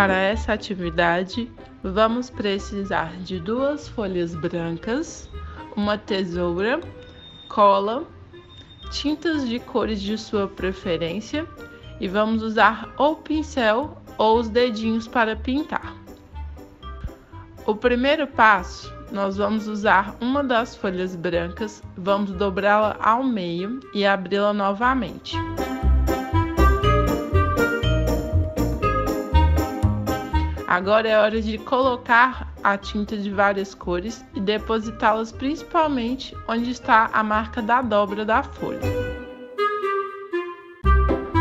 Para essa atividade, vamos precisar de 2 folhas brancas, uma tesoura, cola, tintas de cores de sua preferência e vamos usar ou pincel ou os dedinhos para pintar. O primeiro passo, nós vamos usar uma das folhas brancas, vamos dobrá-la ao meio e abri-la novamente. Agora é hora de colocar a tinta de várias cores e depositá-las principalmente onde está a marca da dobra da folha.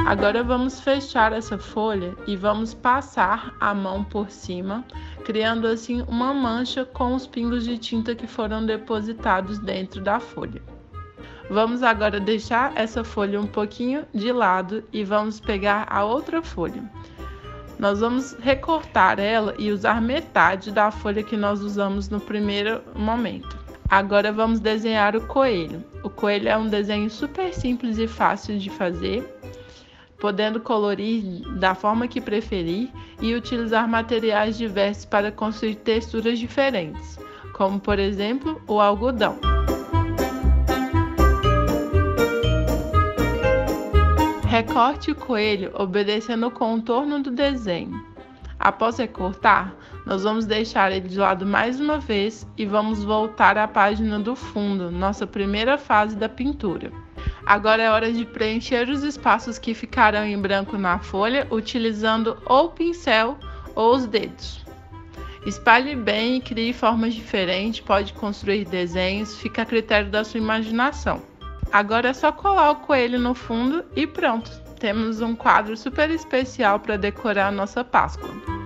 Agora vamos fechar essa folha e vamos passar a mão por cima, criando assim uma mancha com os pingos de tinta que foram depositados dentro da folha. Vamos agora deixar essa folha um pouquinho de lado e vamos pegar a outra folha. Nós vamos recortar ela e usar metade da folha que nós usamos no primeiro momento. Agora vamos desenhar o coelho. O coelho é um desenho super simples e fácil de fazer, podendo colorir da forma que preferir e utilizar materiais diversos para construir texturas diferentes, como por exemplo o algodão. Recorte o coelho obedecendo o contorno do desenho. Após recortar, nós vamos deixar ele de lado mais uma vez e vamos voltar à página do fundo, nossa primeira fase da pintura. Agora é hora de preencher os espaços que ficarão em branco na folha, utilizando ou o pincel ou os dedos. Espalhe bem e crie formas diferentes, pode construir desenhos, fica a critério da sua imaginação. Agora é só colar o coelho no fundo e pronto! Temos um quadro super especial para decorar a nossa Páscoa.